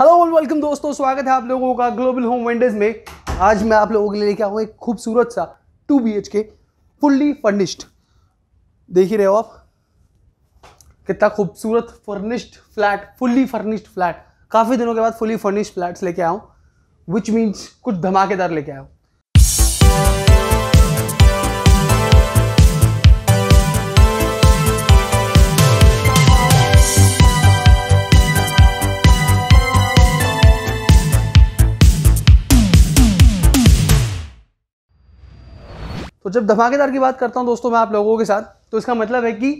Hello and welcome दोस्तों, स्वागत है आप लोगों का ग्लोबल होम वेंडर्स में। आज मैं आप लोगों के लिए लेके आऊँ एक खूबसूरत सा 2 BHK फुल्ली फर्निश्ड, देख ही रहे हो आप कितना खूबसूरत furnished flat, fully furnished flat. काफ़ी दिनों के बाद फुल्ली फर्निश्ड फ्लैट्स लेके आऊँ, विच मीन्स कुछ धमाकेदार लेके आऊँ। तो जब धमाकेदार की बात करता हूं दोस्तों मैं आप लोगों के साथ, तो इसका मतलब है कि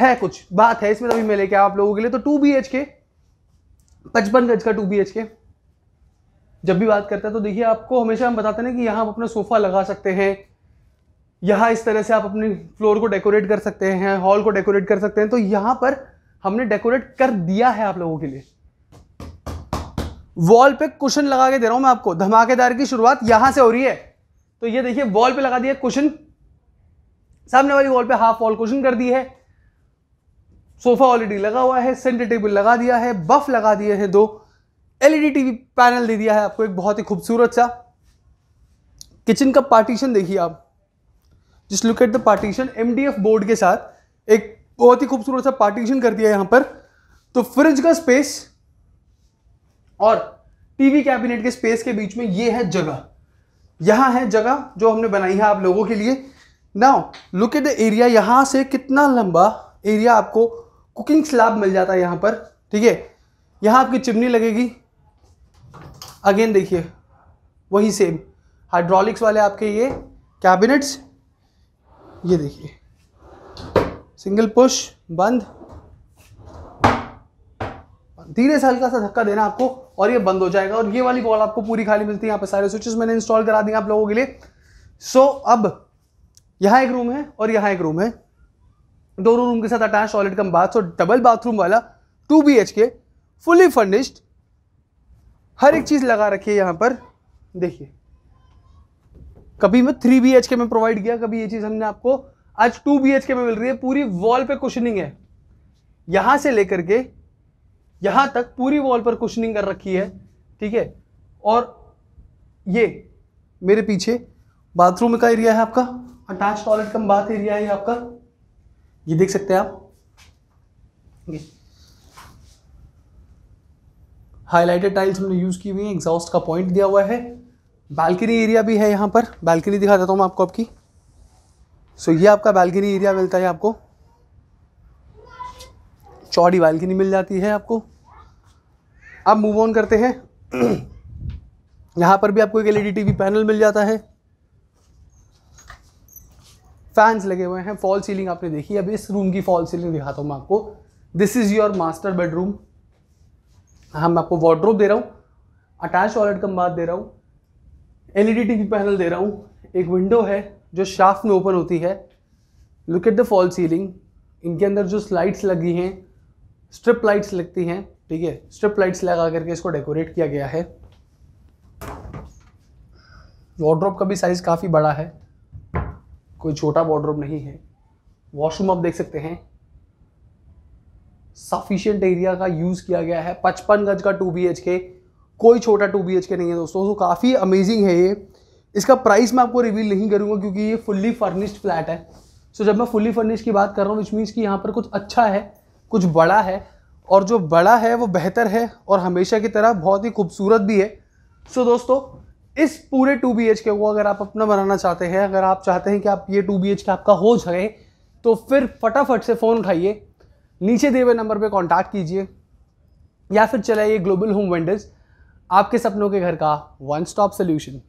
है कुछ बात है इसमें, तभी मैं लेके आया आप लोगों के लिए। तो 2 BHK 55 गज का 2 BHK जब भी बात करते हैं तो देखिए, आपको हमेशा हम बताते हैं कि यहाँ आप अपना सोफ़ा लगा सकते हैं, यहाँ इस तरह से आप अपने फ्लोर को डेकोरेट कर सकते हैं, हॉल को डेकोरेट कर सकते हैं। तो यहाँ पर हमने डेकोरेट कर दिया है आप लोगों के लिए। वॉल पे कुशन लगा के दे रहा हूँ मैं आपको, धमाकेदार की शुरुआत यहाँ से हो रही है। तो ये देखिए, वॉल पे लगा दिया कुशन, सामने वाली वॉल पे हाफ वॉल कुशन कर दी है, सोफा ऑलरेडी लगा हुआ है, सेंटर टेबल लगा दिया है, बफ लगा दिए हैं, 2 LED TV पैनल दे दिया है आपको, एक बहुत ही खूबसूरत सा किचन का पार्टीशन। देखिए आप, just look at the partition, MDF board के साथ एक बहुत ही खूबसूरत सा पार्टीशन कर दिया है यहाँ पर। तो फ्रिज का स्पेस और TV कैबिनेट के स्पेस के बीच में ये है जगह, यहाँ है जगह जो हमने बनाई है आप लोगों के लिए। Now look at the area, यहाँ से कितना लंबा एरिया आपको कुकिंग स्लैब मिल जाता है यहाँ पर, ठीक है। यहाँ आपकी चिमनी लगेगी, अगेन देखिए वही सेम हाइड्रोलिक्स वाले आपके ये कैबिनेट्स, ये देखिए सिंगल पुश बंद, धीरे से हल्का सा धक्का देना आपको और ये बंद हो जाएगा। और ये वाली वॉल आपको पूरी खाली मिलती है, यहाँ पे सारे स्विचेस मैंने इंस्टॉल करा दिए आप लोगों के लिए। अब यहाँ एक रूम है और यहाँ एक रूम है, दोनों रूम के साथ attach toilet cum bath. Double bathroom वाला 2 BHK फुली फर्निश्ड, हर एक चीज़ लगा रखी है यहाँ पर। देखिए, कभी मैं 3 BHK में प्रोवाइड किया, कभी ये चीज़ हमने आपको आज 2 BHK में मिल रही है। पूरी वॉल पर कुशनिंग है, यहाँ से लेकर के यहाँ तक पूरी वॉल पर कुशनिंग कर रखी है, ठीक है। और ये मेरे पीछे बाथरूम का एरिया है आपका, attach toilet cum bath area है आपका, ये देख सकते हैं आप। हाईलाइटेड टाइल्स हमने यूज़ की हुई है, एग्जॉस्ट का पॉइंट दिया हुआ है, बालकनी एरिया भी है यहाँ पर। बालकनी दिखा देता हूँ मैं आपको आपकी। सो ये आपका बालकनी एरिया मिलता है आपको, चौड़ी बालकनी मिल जाती है आपको। अब मूव ऑन करते हैं, यहाँ पर भी आपको एक LED TV पैनल मिल जाता है, फैंस लगे हुए हैं, फॉल सीलिंग आपने देखी। अब इस रूम की फॉल सीलिंग दिखाता हूँ मैं आपको। This is your master bedroom. हम आपको वार्डरोब दे रहा हूँ, अटैच टॉयलेट कम बाथ दे रहा हूँ, LED TV पैनल दे रहा हूँ, एक विंडो है जो शाफ्ट में ओपन होती है। Look at the fall ceiling, इनके अंदर जो स्लाइड्स लगी हैं, स्ट्रिप लाइट्स लगती हैं, ठीक है, स्ट्रिप लाइट्स लगा करके इसको डेकोरेट किया गया है। वार्डरोब का भी साइज काफ़ी बड़ा है, कोई छोटा वार्डरोब नहीं है। वॉशरूम आप देख सकते हैं, सफिशिएंट एरिया का यूज़ किया गया है। 55 गज का 2 BHK, कोई छोटा 2 BHK नहीं है दोस्तों, तो काफ़ी अमेजिंग है ये। इसका प्राइस मैं आपको रिवील नहीं करूँगा क्योंकि ये फुल्ली फर्निश्ड फ्लैट है। सो जब मैं फुल्ली फर्निश्ड की बात कर रहा हूँ, विच मीन्स कि यहाँ पर कुछ अच्छा है, कुछ बड़ा है, और जो बड़ा है वो बेहतर है और हमेशा की तरह बहुत ही खूबसूरत भी है। सो दोस्तों, इस पूरे 2 BHK को अगर आप अपना बनाना चाहते हैं, अगर आप चाहते हैं कि आप ये 2 BHK आपका हो जाए, तो फिर फटाफट से फ़ोन उठाइए, नीचे दिए हुए नंबर पर कॉन्टैक्ट कीजिए, या फिर चलाइए ग्लोबल होम वेंडर्स, आपके सपनों के घर का 1-stop सोल्यूशन।